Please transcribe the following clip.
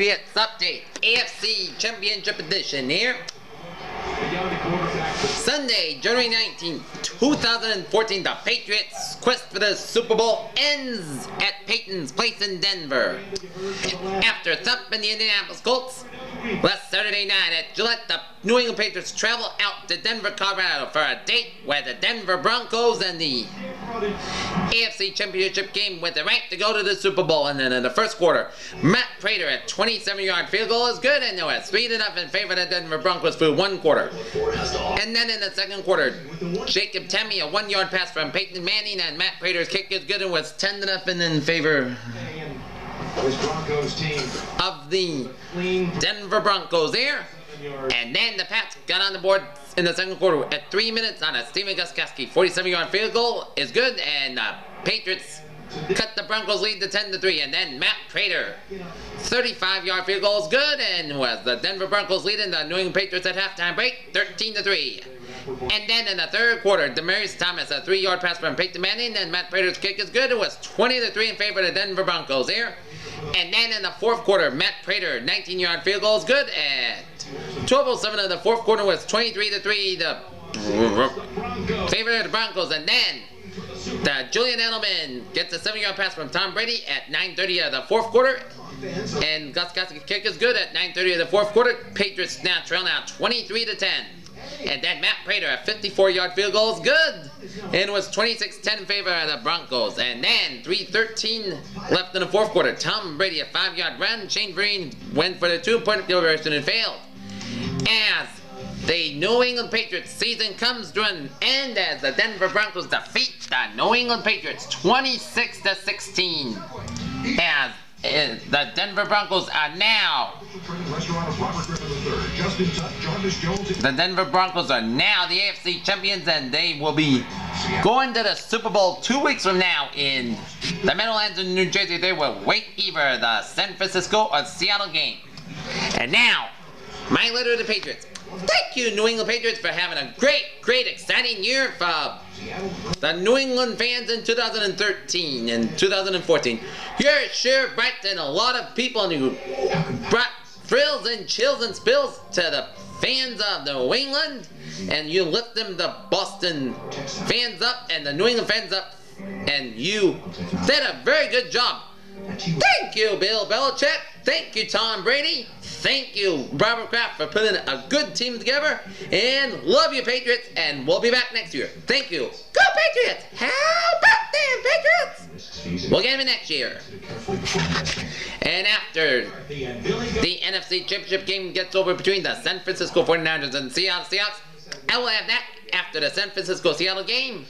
Patriots update, AFC Championship edition here. Sunday, January 19th, 2014, the Patriots' quest for the Super Bowl ends at Peyton's place in Denver. After thumping the Indianapolis Colts, last Saturday night at Gillette, the New England Patriots travel out to Denver, Colorado for a date where the Denver Broncos and the AFC Championship game with the right to go to the Super Bowl. And then in the first quarter, Matt Prater at 27-yard field goal is good, and they were 3-0 in favor of the Denver Broncos through one quarter. And then in the second quarter, Jacob Tamme, a 1-yard pass from Peyton Manning, and Matt Prater's kick is good and was 10-0 in favor of the Denver Broncos there. And then the Pats got on the board in the second quarter at 3 minutes on a Stephen Gostkowski 47-yard field goal is good, and the Patriots cut the Broncos lead to 10-3. And then Matt Prater 35-yard field goal is good, and was the Denver Broncos leading the New England Patriots at halftime break 13-3. And then in the third quarter, Demarius Thomas, a 3-yard pass from Peyton Manning, and Matt Prater's kick is good. It was 20-3 in favor of the Denver Broncos here. And then in the fourth quarter, Matt Prater, 19-yard field goal is good at 12:07 in the fourth quarter, was 23-3 the favor of the Broncos. And then the Julian Edelman gets a 7-yard pass from Tom Brady at 9:30 of the fourth quarter, and Gostkowski's kick is good at 9:30 of the fourth quarter. Patriots now trail now 23-10. And then Matt Prater, a 54-yard field goal is good, and was 26-10 in favor of the Broncos. And then 3:13 left in the fourth quarter, Tom Brady, a 5-yard run. Shane Vereen went for the two-point conversion and failed. As the New England Patriots season comes to an end, as the Denver Broncos defeat the New England Patriots 26-16. As the Denver Broncos are now the AFC champions, and they will be going to the Super Bowl 2 weeks from now in the Meadowlands in New Jersey. They will wait either the San Francisco or Seattle game. And now, my letter to the Patriots. Thank you, New England Patriots, for having a great, great, exciting year for the New England fans in 2013 and 2014. You're sure bright than a lot of people, and you brought thrills and chills and spills to the fans of New England, and you lift them, the Boston fans up and the New England fans up, and you did a very good job. Thank you, Bill Belichick. Thank you, Tom Brady. Thank you, Robert Kraft, for putting a good team together. And love you, Patriots. And we'll be back next year. Thank you. Go Patriots! How about them, Patriots? We'll get them next year. And after the NFC Championship game gets over between the San Francisco 49ers and Seattle Seahawks, I will have that after the San Francisco-Seattle game.